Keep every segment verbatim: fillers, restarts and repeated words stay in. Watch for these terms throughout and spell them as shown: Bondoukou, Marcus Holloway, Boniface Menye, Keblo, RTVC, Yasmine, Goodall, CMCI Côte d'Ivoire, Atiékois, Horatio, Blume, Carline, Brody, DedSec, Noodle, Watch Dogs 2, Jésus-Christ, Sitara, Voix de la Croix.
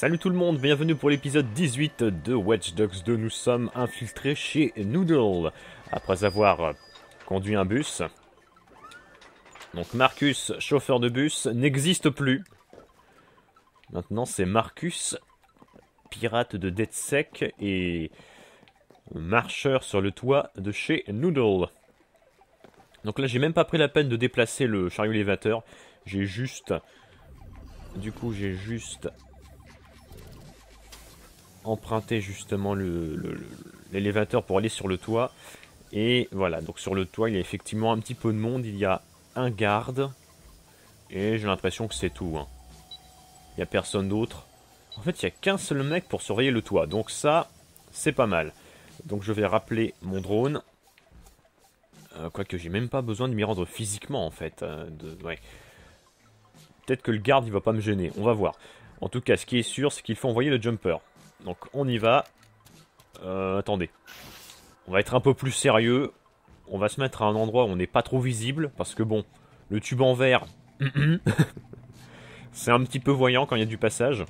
Salut tout le monde, bienvenue pour l'épisode dix-huit de Watch Dogs deux. Nous sommes infiltrés chez Noodle, après avoir conduit un bus. Donc Marcus, chauffeur de bus, n'existe plus. Maintenant c'est Marcus, pirate de DedSec et marcheur sur le toit de chez Noodle. Donc là j'ai même pas pris la peine de déplacer le chariot élévateur. J'ai juste... Du coup j'ai juste... emprunter justement l'élévateur pour aller sur le toit. Et voilà, donc sur le toit il y a effectivement un petit peu de monde, il y a un garde et j'ai l'impression que c'est tout hein. Il n'y a personne d'autre. En fait il n'y a qu'un seul mec pour surveiller le toit, donc ça c'est pas mal. Donc je vais rappeler mon drone, euh, quoique j'ai même pas besoin de m'y rendre physiquement en fait, euh, ouais. Peut-être que le garde il va pas me gêner, on va voir. En tout cas ce qui est sûr c'est qu'il faut envoyer le jumper. Donc on y va, euh, attendez, on va être un peu plus sérieux, on va se mettre à un endroit où on n'est pas trop visible, parce que bon, le tube en verre, c'est un petit peu voyant quand il y a du passage.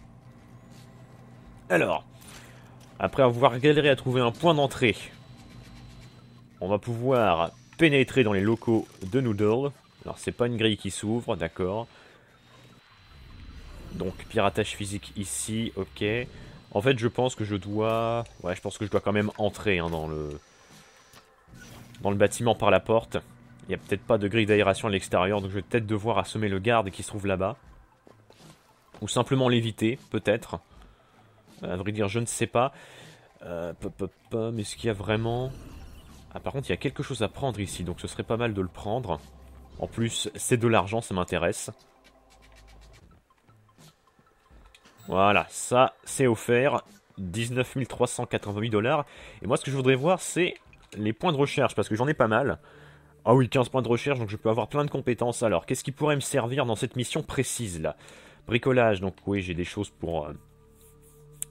Alors, après avoir galéré à trouver un point d'entrée, on va pouvoir pénétrer dans les locaux de Noodle. Alors c'est pas une grille qui s'ouvre, d'accord. Donc piratage physique ici, ok. En fait, je pense que je dois... Ouais, je pense que je dois quand même entrer hein, dans le... dans le bâtiment par la porte. Il n'y a peut-être pas de grille d'aération à l'extérieur, donc je vais peut-être devoir assommer le garde qui se trouve là-bas. Ou simplement l'éviter, peut-être. À vrai dire, je ne sais pas. Euh, pop, pop, pop, mais est-ce qu'il y a vraiment... Ah, par contre, il y a quelque chose à prendre ici, donc ce serait pas mal de le prendre. En plus, c'est de l'argent, ça m'intéresse. Voilà, ça c'est offert, dix-neuf mille trois cent quatre-vingt-huit dollars. Et moi ce que je voudrais voir c'est les points de recherche, parce que j'en ai pas mal. Ah oui, quinze points de recherche, donc je peux avoir plein de compétences. Alors, qu'est-ce qui pourrait me servir dans cette mission précise là? Bricolage, donc oui j'ai des choses pour... Euh,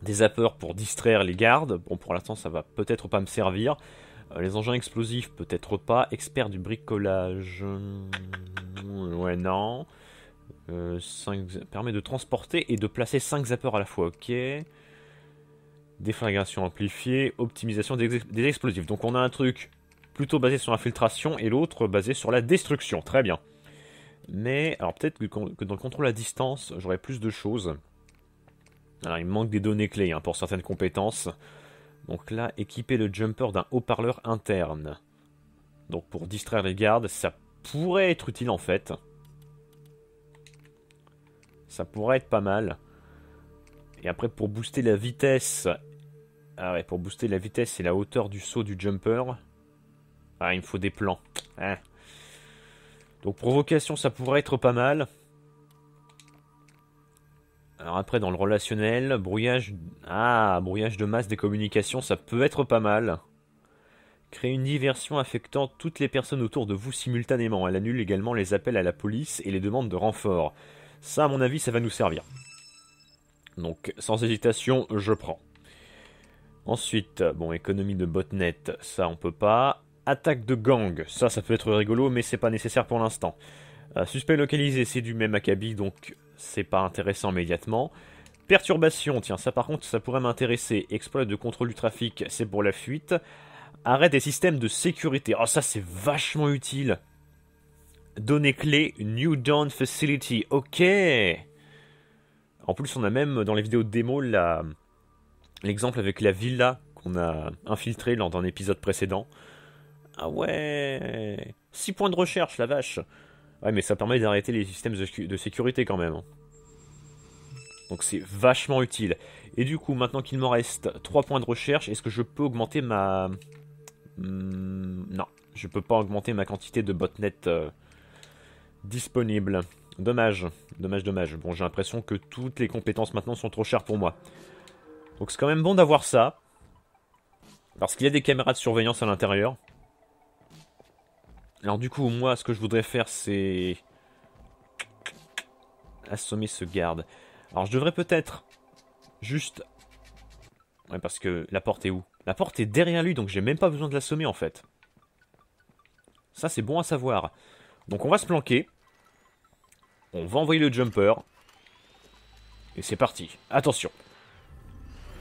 des zappers pour distraire les gardes. Bon, pour l'instant ça va peut-être pas me servir. Euh, les engins explosifs, peut-être pas. Expert du bricolage... Ouais, non... Euh, cinq... permet de transporter et de placer cinq zappers à la fois, ok. Déflagration amplifiée, optimisation des, ex... des explosifs. Donc on a un truc plutôt basé sur l'infiltration et l'autre basé sur la destruction, très bien. Mais, alors peut-être que, que dans le contrôle à distance, j'aurais plus de choses. Alors il me manque des données clés hein, pour certaines compétences. Donc là, équiper le jumper d'un haut-parleur interne. Donc pour distraire les gardes, ça pourrait être utile en fait. Ça pourrait être pas mal. Et après pour booster la vitesse. Ah ouais, pour booster la vitesse et la hauteur du saut du jumper. Ah, il me faut des plans. Hein. Donc provocation, ça pourrait être pas mal. Alors après dans le relationnel, brouillage. Ah, brouillage de masse des communications, ça peut être pas mal. Créer une diversion affectant toutes les personnes autour de vous simultanément. Elle annule également les appels à la police et les demandes de renfort. Ça, à mon avis, ça va nous servir. Donc, sans hésitation, je prends. Ensuite, bon, économie de botnet, ça, on peut pas. Attaque de gang, ça, ça peut être rigolo, mais c'est pas nécessaire pour l'instant. Euh, suspect localisé, c'est du même acabit, donc c'est pas intéressant immédiatement. Perturbation, tiens, ça, par contre, ça pourrait m'intéresser. Exploit de contrôle du trafic, c'est pour la fuite. Arrêt des systèmes de sécurité. Oh, ça, c'est vachement utile. Données clés, New Dawn Facility, ok. En plus on a même dans les vidéos de démo l'exemple avec la villa qu'on a infiltrée lors d'un épisode précédent. Ah ouais, six points de recherche la vache. Ouais mais ça permet d'arrêter les systèmes de sécurité quand même. Donc c'est vachement utile. Et du coup maintenant qu'il m'en reste trois points de recherche, est-ce que je peux augmenter ma... Hum, non, je peux pas augmenter ma quantité de botnet... Euh... disponible. Dommage, dommage, dommage. Bon, j'ai l'impression que toutes les compétences maintenant sont trop chères pour moi. Donc c'est quand même bon d'avoir ça. Parce qu'il y a des caméras de surveillance à l'intérieur. Alors du coup, moi, ce que je voudrais faire, c'est... assommer ce garde. Alors je devrais peut-être juste... Ouais, parce que la porte est où? La porte est derrière lui, donc j'ai même pas besoin de l'assommer, en fait. Ça, c'est bon à savoir. Donc on va se planquer. On va envoyer le jumper. Et c'est parti. Attention.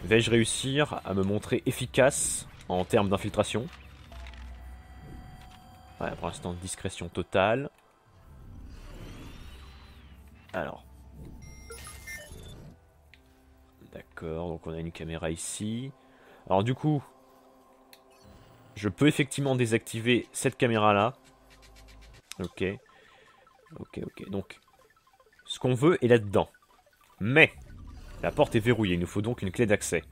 Vais-je réussir à me montrer efficace en termes d'infiltration? Ouais, pour l'instant, discrétion totale. Alors. D'accord, donc on a une caméra ici. Alors du coup, je peux effectivement désactiver cette caméra-là. Ok. Ok, ok. Donc, ce qu'on veut est là-dedans. Mais, la porte est verrouillée. Il nous faut donc une clé d'accès.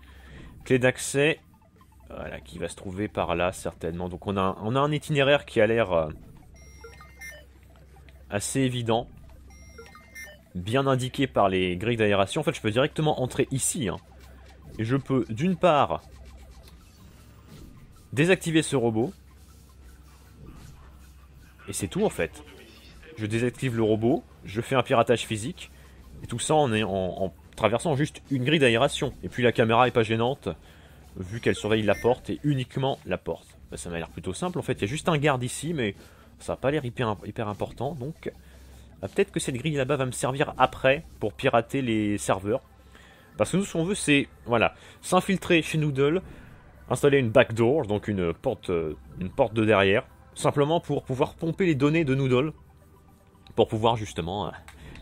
Clé d'accès... Voilà, qui va se trouver par là, certainement. Donc on a, on a un itinéraire qui a l'air euh, assez évident. Bien indiqué par les grilles d'aération. En fait, je peux directement entrer ici. Hein, et je peux, d'une part, désactiver ce robot. Et c'est tout, en fait. Je désactive le robot, je fais un piratage physique. Et tout ça en, en, en traversant juste une grille d'aération. Et puis la caméra est pas gênante. Vu qu'elle surveille la porte et uniquement la porte. Bah, ça m'a l'air plutôt simple en fait. Il y a juste un garde ici, mais ça n'a pas l'air hyper, hyper important. Donc ah, peut-être que cette grille là-bas va me servir après pour pirater les serveurs. Parce que nous, ce qu'on veut, c'est voilà, s'infiltrer chez Noodle, installer une backdoor, donc une porte, une porte de derrière, simplement pour pouvoir pomper les données de Noodle, pour pouvoir justement euh,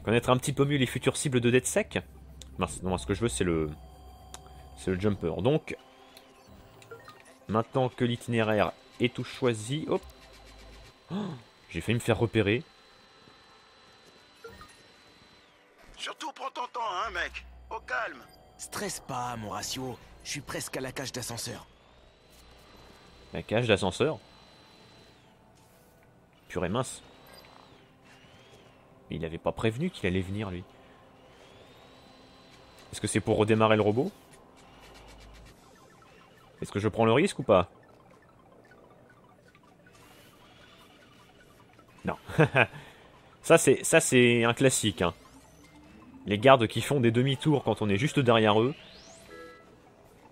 connaître un petit peu mieux les futures cibles de DedSec. Non, non, ce que je veux, c'est le, c'est le jumper. Donc maintenant que l'itinéraire est tout choisi... Hop, oh, j'ai failli me faire repérer. Surtout prends ton temps, hein, mec. Au calme. Stresse pas, mon ratio. Je suis presque à la cage d'ascenseur. La cage d'ascenseur? Purée mince. Il n'avait pas prévenu qu'il allait venir, lui. Est-ce que c'est pour redémarrer le robot ? Est-ce que je prends le risque ou pas? Non. Ça, c'est un classique. Hein. Les gardes qui font des demi-tours quand on est juste derrière eux.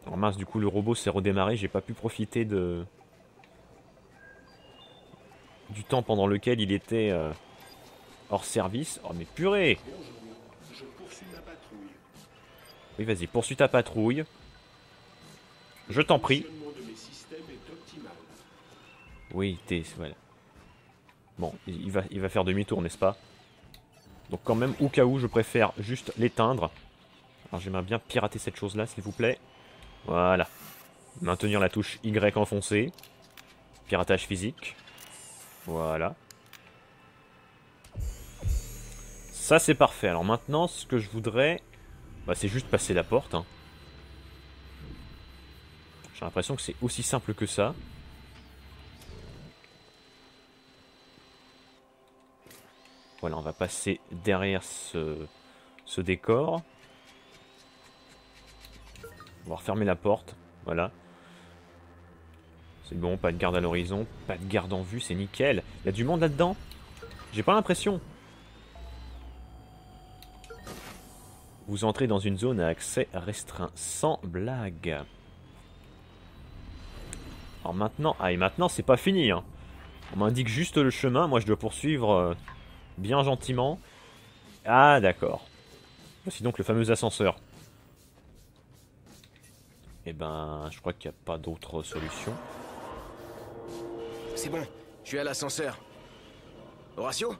Oh mince, du coup, le robot s'est redémarré. J'ai pas pu profiter de... du temps pendant lequel il était euh, hors service. Oh, mais purée! Je poursuis la patrouille. Oui, vas-y, poursuis ta patrouille. Je t'en prie. Oui, t'es... Voilà. Bon, il va, il va faire demi-tour, n'est-ce pas? Donc quand même, au cas où, je préfère juste l'éteindre. Alors j'aimerais bien pirater cette chose-là, s'il vous plaît. Voilà. Maintenir la touche Y enfoncée. Piratage physique. Voilà. Ça, c'est parfait. Alors maintenant, ce que je voudrais... Bah, c'est juste passer la porte, hein. J'ai l'impression que c'est aussi simple que ça. Voilà, on va passer derrière ce, ce décor. On va refermer la porte. Voilà. C'est bon, pas de garde à l'horizon, pas de garde en vue, c'est nickel. Il y a du monde là-dedans? J'ai pas l'impression. Vous entrez dans une zone à accès restreint, sans blague. Alors maintenant, ah et maintenant c'est pas fini hein. On m'indique juste le chemin, moi je dois poursuivre euh, bien gentiment. Ah d'accord. Voici donc le fameux ascenseur. Et ben je crois qu'il n'y a pas d'autre solution. C'est bon, je suis à l'ascenseur. Horatio?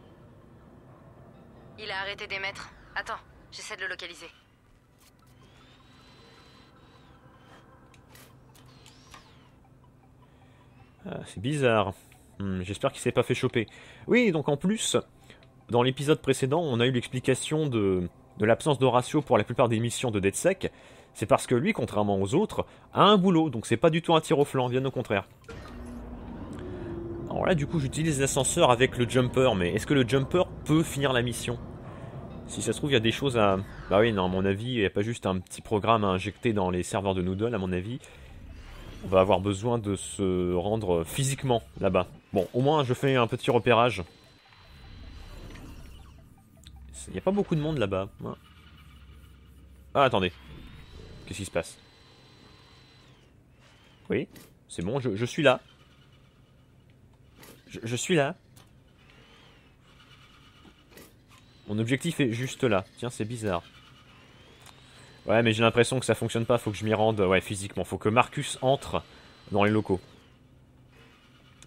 Il a arrêté d'émettre. Attends, j'essaie de le localiser. Ah, c'est bizarre. Hmm, j'espère qu'il s'est pas fait choper. Oui, donc en plus, dans l'épisode précédent, on a eu l'explication de, de l'absence d'Horatio pour la plupart des missions de DedSec. C'est parce que lui, contrairement aux autres, a un boulot, donc c'est pas du tout un tir au flanc, bien au contraire. Alors là, du coup, j'utilise l'ascenseur avec le jumper, mais est-ce que le jumper peut finir la mission? Si ça se trouve, il y a des choses à... Bah oui, non, à mon avis, il n'y a pas juste un petit programme à injecter dans les serveurs de Noodle, à mon avis... On va avoir besoin de se rendre physiquement là-bas. Bon, au moins, je fais un petit repérage. Il n'y a pas beaucoup de monde là-bas. Ah, attendez. Qu'est-ce qui se passe? Oui, c'est bon, je, je suis là. Je, je suis là. Mon objectif est juste là. Tiens, c'est bizarre. Ouais, mais j'ai l'impression que ça fonctionne pas, faut que je m'y rende, ouais, physiquement. Faut que Marcus entre dans les locaux.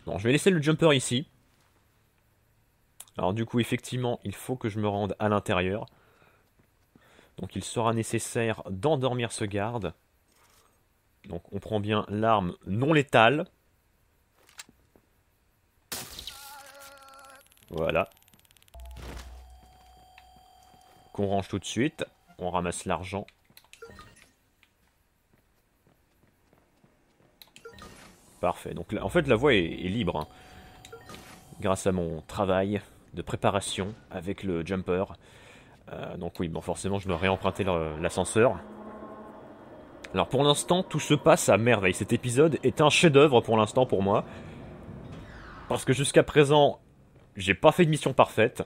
Bon, je vais laisser le jumper ici. Alors du coup, effectivement, il faut que je me rende à l'intérieur. Donc il sera nécessaire d'endormir ce garde. Donc on prend bien l'arme non létale. Voilà. Qu'on range tout de suite. On ramasse l'argent. Parfait. Donc là, en fait, la voie est, est libre. Hein. Grâce à mon travail de préparation avec le jumper. Euh, donc oui, bon, forcément, je dois réemprunter l'ascenseur. Alors pour l'instant, tout se passe à merveille. Cet épisode est un chef-d'œuvre pour l'instant pour moi. Parce que jusqu'à présent, j'ai pas fait de mission parfaite.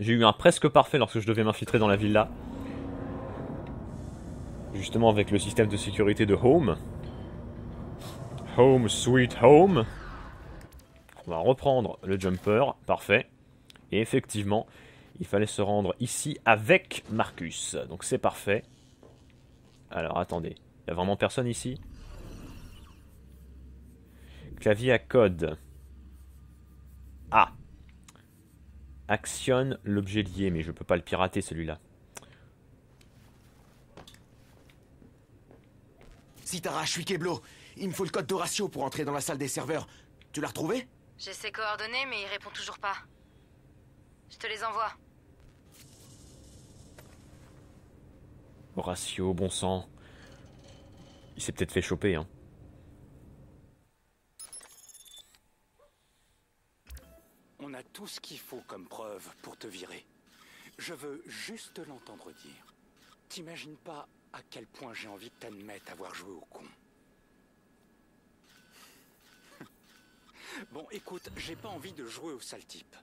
J'ai eu un presque parfait lorsque je devais m'infiltrer dans la villa. Justement avec le système de sécurité de Home. Home Sweet Home. On va reprendre le jumper, parfait. Et effectivement, il fallait se rendre ici avec Marcus. Donc c'est parfait. Alors attendez, il n'y a vraiment personne ici? Clavier à code. Ah! Actionne l'objet lié, mais je peux pas le pirater celui-là. Sitara, je suis Keblo. Il me faut le code d'Horatio pour entrer dans la salle des serveurs. Tu l'as retrouvé? J'ai ses coordonnées, mais il répond toujours pas. Je te les envoie. Horatio, bon sang. Il s'est peut-être fait choper, hein. On a tout ce qu'il faut comme preuve pour te virer. Je veux juste l'entendre dire. T'imagines pas à quel point j'ai envie de t'admettre avoir joué au con. Bon, écoute, j'ai pas envie de jouer au sale type.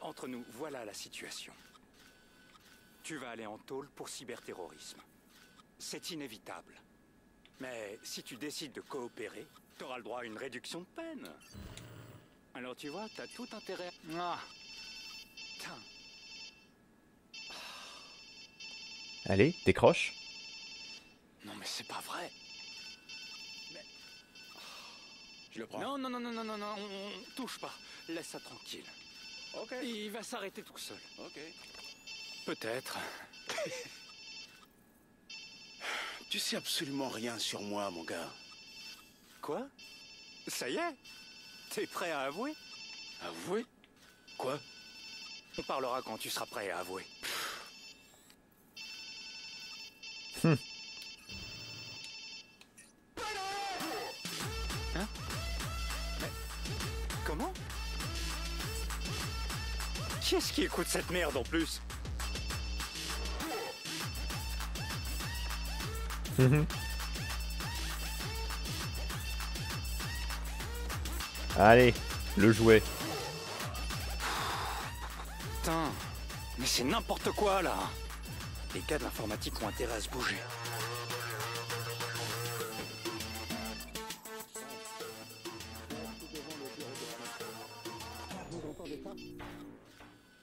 Entre nous, voilà la situation. Tu vas aller en tôle pour cyberterrorisme. C'est inévitable. Mais si tu décides de coopérer, t'auras le droit à une réduction de peine. Alors tu vois, t'as tout intérêt... Ah. Allez, décroche. Non mais c'est pas vrai. Mais... Je le prends. Non, non, non, non, non, non, non, on touche pas. Laisse ça tranquille. Ok. Il va s'arrêter tout seul. Ok. Peut-être. Tu sais absolument rien sur moi, mon gars. Quoi? Ça y est? T'es prêt à avouer? Avouer? Quoi? On parlera quand tu seras prêt à avouer. Hmm. Hein? Mais... Comment? Qui est-ce qui écoute cette merde en plus? Mmh. Allez, le jouet. Putain, mais c'est n'importe quoi là. Les cas de l'informatique ont intérêt à se bouger. Vous entendez ça?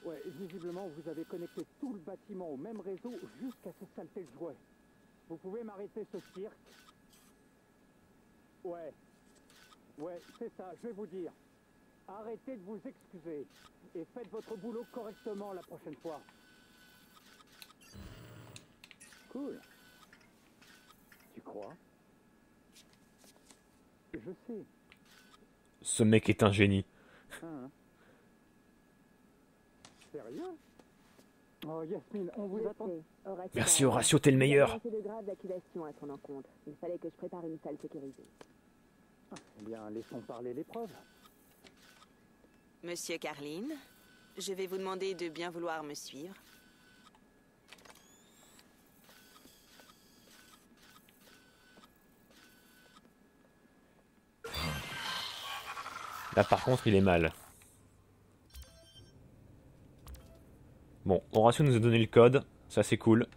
Ouais, visiblement vous avez connecté tout le bâtiment au même réseau jusqu'à ce saleté de jouet. Vous pouvez m'arrêter ce cirque? Ouais. Ouais, c'est ça, je vais vous dire. Arrêtez de vous excuser et faites votre boulot correctement la prochaine fois. Cool. Tu crois? Je sais. Ce mec est un génie. Hein? Sérieux? Oh, Yasmine, on vous attend. Merci Horatio, t'es le meilleur. C'est de grave d'accusation à son encontre. Il fallait que je prépare une salle sécurisée. Ah, bien, laissons parler les preuves. Monsieur Carline, je vais vous demander de bien vouloir me suivre. Là, par contre, il est mal. Bon, Horatio nous a donné le code. Ça, c'est cool.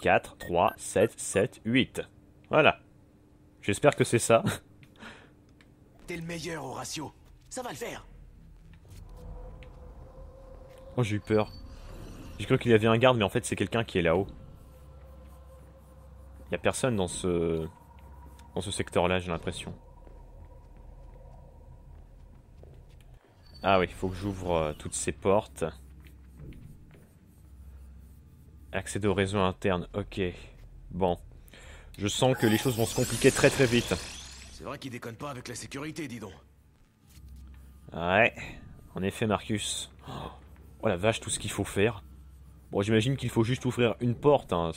quatre, trois, sept, sept, huit. Voilà. J'espère que c'est ça. T'es le meilleur, Horatio. Ça va le faire. Oh, j'ai eu peur. J'ai cru qu'il y avait un garde, mais en fait, c'est quelqu'un qui est là-haut. Il n'y a personne dans ce, dans ce secteur-là, j'ai l'impression. Ah oui, il faut que j'ouvre euh, toutes ces portes. Accéder au réseau interne, ok. Bon. Je sens que les choses vont se compliquer très très vite. C'est vrai qu'il déconne pas avec la sécurité, dis donc. Ouais, en effet, Marcus. Oh la vache, tout ce qu'il faut faire. Bon, j'imagine qu'il faut juste ouvrir une porte. Hein.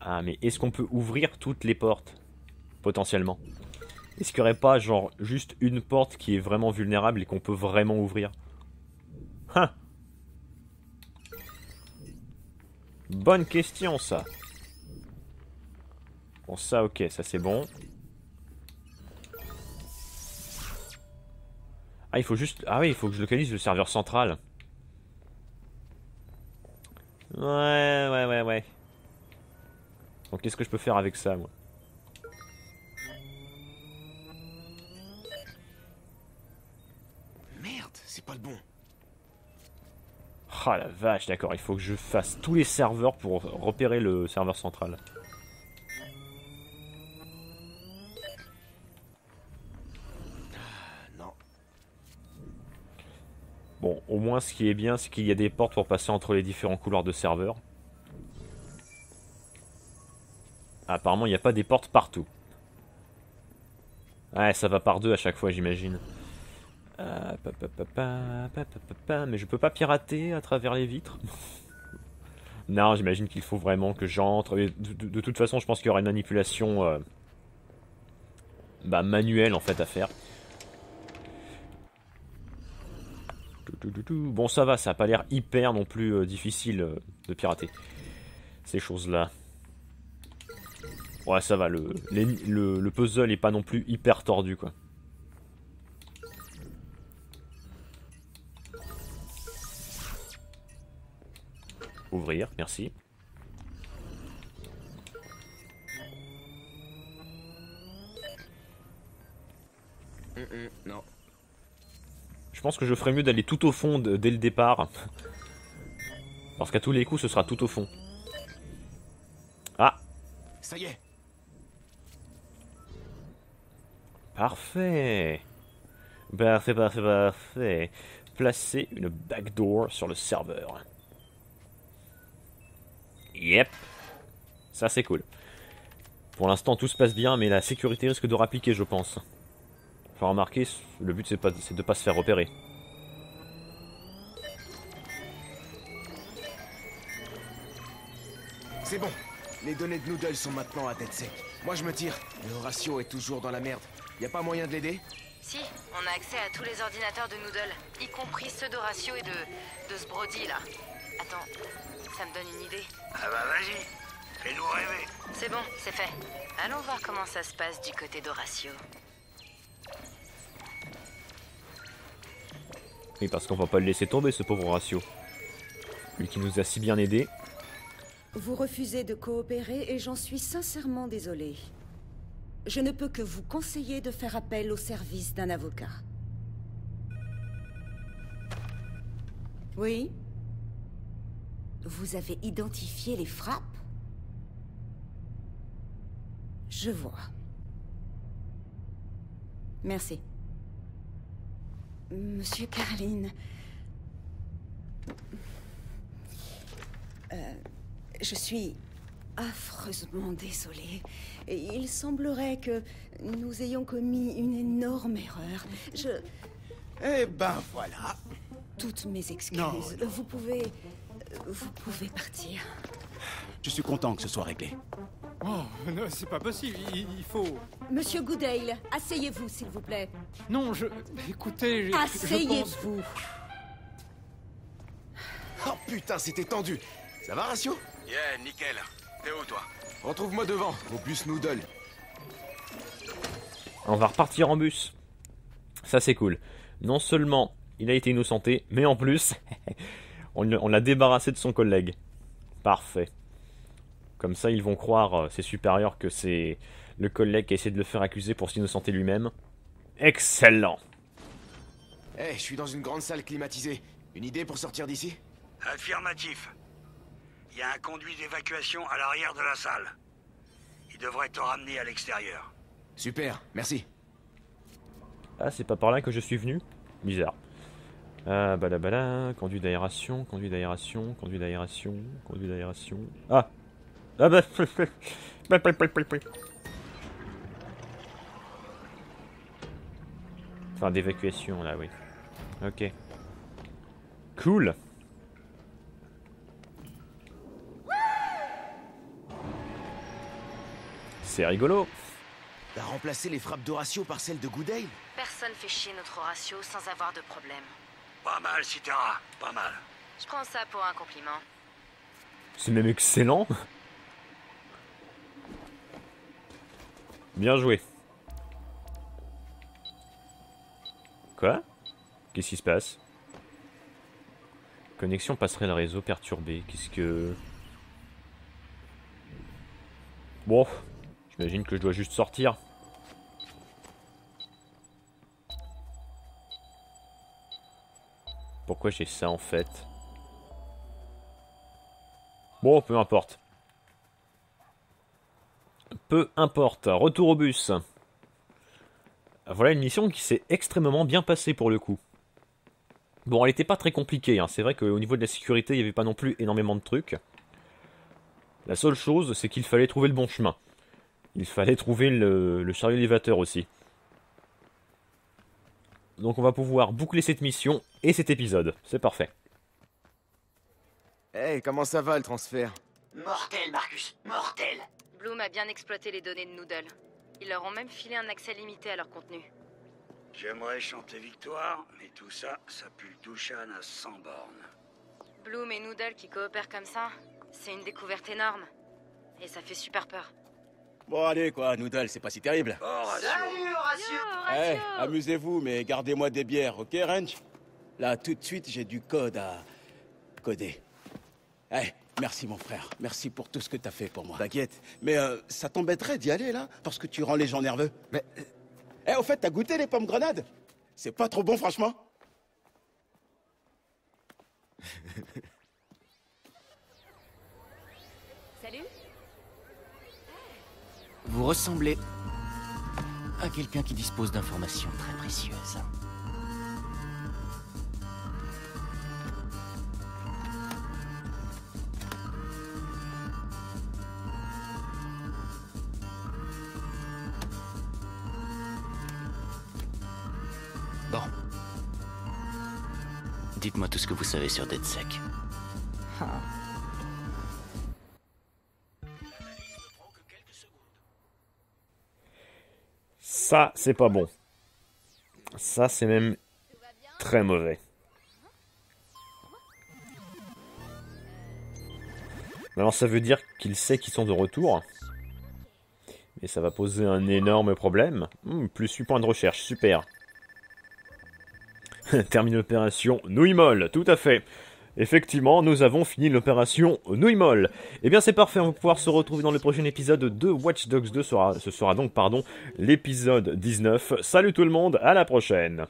Ah, mais est-ce qu'on peut ouvrir toutes les portes? Potentiellement. Est-ce qu'il n'y aurait pas, genre, juste une porte qui est vraiment vulnérable et qu'on peut vraiment ouvrir? Hein? Bonne question, ça. Bon, ça, ok, ça c'est bon. Ah, il faut juste... Ah oui, il faut que je localise le serveur central. Ouais, ouais, ouais, ouais. Donc, qu'est-ce que je peux faire avec ça, moi? Merde, c'est pas le bon. Ah la vache, d'accord, il faut que je fasse tous les serveurs pour repérer le serveur central. Non. Bon, au moins ce qui est bien, c'est qu'il y a des portes pour passer entre les différents couloirs de serveurs. Apparemment, il n'y a pas des portes partout. Ouais, ça va par deux à chaque fois, j'imagine. Euh, pa, pa, pa, pa, pa, pa, pa, mais je peux pas pirater à travers les vitres. Non, j'imagine qu'il faut vraiment que j'entre. De, de, de toute façon, je pense qu'il y aura une manipulation euh, bah, manuelle en fait à faire. Bon, ça va, ça a pas l'air hyper non plus euh, difficile euh, de pirater ces choses-là. Ouais, ça va, le, les, le, le puzzle est pas non plus hyper tordu quoi. Ouvrir, merci. Mm -mm, non. Je pense que je ferais mieux d'aller tout au fond de, dès le départ. Parce qu'à tous les coups, ce sera tout au fond. Ah! Ça y est! Parfait! Parfait, parfait, parfait. Placer une backdoor sur le serveur. Yep, ça c'est cool. Pour l'instant tout se passe bien, mais la sécurité risque de rappliquer je pense. Faut remarquer, le but c'est pas, c'est de pas se faire repérer. C'est bon, les données de Noodle sont maintenant à DedSec. Moi je me tire, mais Horatio est toujours dans la merde. Y a pas moyen de l'aider? Si, on a accès à tous les ordinateurs de Noodle, y compris ceux d'Horatio et de, de ce Brody là. Attends... Ça me donne une idée. Ah bah vas-y, fais-nous rêver. C'est bon, c'est fait. Allons voir comment ça se passe du côté d'Horatio. Oui, parce qu'on va pas le laisser tomber, ce pauvre Horatio. Lui qui nous a si bien aidés. Vous refusez de coopérer et j'en suis sincèrement désolée. Je ne peux que vous conseiller de faire appel au service d'un avocat. Oui ? Vous avez identifié les frappes? Je vois. Merci. Monsieur Carline... Euh, je suis affreusement désolée. Il semblerait que nous ayons commis une énorme erreur. Je... Eh ben voilà. Toutes mes excuses. Non, non. Vous pouvez... Vous pouvez partir. Je suis content que ce soit réglé. Oh, non, c'est pas possible, il, il faut... Monsieur Goodall, asseyez-vous, s'il vous plaît. Non, je... Écoutez, je... Asseyez-vous. Pense... Oh putain, c'était tendu. Ça va, Horatio? Yeah, nickel. T'es où, toi? Retrouve-moi devant, au bus Noodle. On va repartir en bus. Ça, c'est cool. Non seulement il a été innocenté, mais en plus... On l'a débarrassé de son collègue. Parfait. Comme ça, ils vont croire, euh, ses supérieurs, que c'est le collègue qui a essayé de le faire accuser pour s'innocenter lui-même. Excellent. Eh, hey, je suis dans une grande salle climatisée. Une idée pour sortir d'ici? Affirmatif. Il y a un conduit d'évacuation à l'arrière de la salle. Il devrait te ramener à l'extérieur. Super, merci. Ah, c'est pas par là que je suis venu? Bizarre. Ah, balabala, conduit d'aération, conduit d'aération, conduit d'aération, conduit d'aération. Ah! Ah bah. Enfin, d'évacuation là, oui. Ok. Cool! C'est rigolo! T'as remplacé les frappes d'Horatio par celles de Goodall? Personne fait chier notre Horatio sans avoir de problème. Pas mal, Sitara, pas mal. Je prends ça pour un compliment. C'est même excellent! Bien joué. Quoi? Qu'est-ce qui se passe? Connexion passerelle réseau perturbée. Qu'est-ce que... Bon, j'imagine que je dois juste sortir. Pourquoi j'ai ça en fait? Bon, peu importe. Peu importe, retour au bus. Voilà une mission qui s'est extrêmement bien passée pour le coup. Bon, elle n'était pas très compliquée, hein. C'est vrai qu'au niveau de la sécurité, il n'y avait pas non plus énormément de trucs. La seule chose, c'est qu'il fallait trouver le bon chemin. Il fallait trouver le, le chariot élévateur aussi. Donc on va pouvoir boucler cette mission et cet épisode. C'est parfait. Hey, comment ça va le transfert? Mortel, Marcus, mortel. Blume a bien exploité les données de Noodle. Ils leur ont même filé un accès limité à leur contenu. J'aimerais chanter victoire, mais tout ça, ça pue le Douchan à cent bornes. Blume et Noodle qui coopèrent comme ça, c'est une découverte énorme. Et ça fait super peur. Bon allez quoi, Noodle, c'est pas si terrible. Horatio. Salut Horatio. Hey, hey, amusez-vous, mais gardez-moi des bières, ok Ranch? Là, tout de suite, j'ai du code à... coder. Hey. Merci mon frère, merci pour tout ce que t'as fait pour moi. T'inquiète. Mais euh, ça t'embêterait d'y aller là, parce que tu rends les gens nerveux. Mais... Eh, au fait, t'as goûté les pommes grenades? C'est pas trop bon, franchement. Salut. Vous ressemblez à quelqu'un qui dispose d'informations très précieuses. Dites-moi tout ce que vous savez sur DedSec. Huh. Ça, c'est pas bon. Ça, c'est même très mauvais. Alors, ça veut dire qu'il sait qu'ils sont de retour. Mais ça va poser un énorme problème. Hmm, plus huit points de recherche, super. Termine l'opération nouille molle, tout à fait. Effectivement, nous avons fini l'opération nouille molle. Eh bien, c'est parfait, on va pouvoir se retrouver dans le prochain épisode de Watch Dogs deux. Ce sera, ce sera donc, pardon, l'épisode dix-neuf. Salut tout le monde, à la prochaine.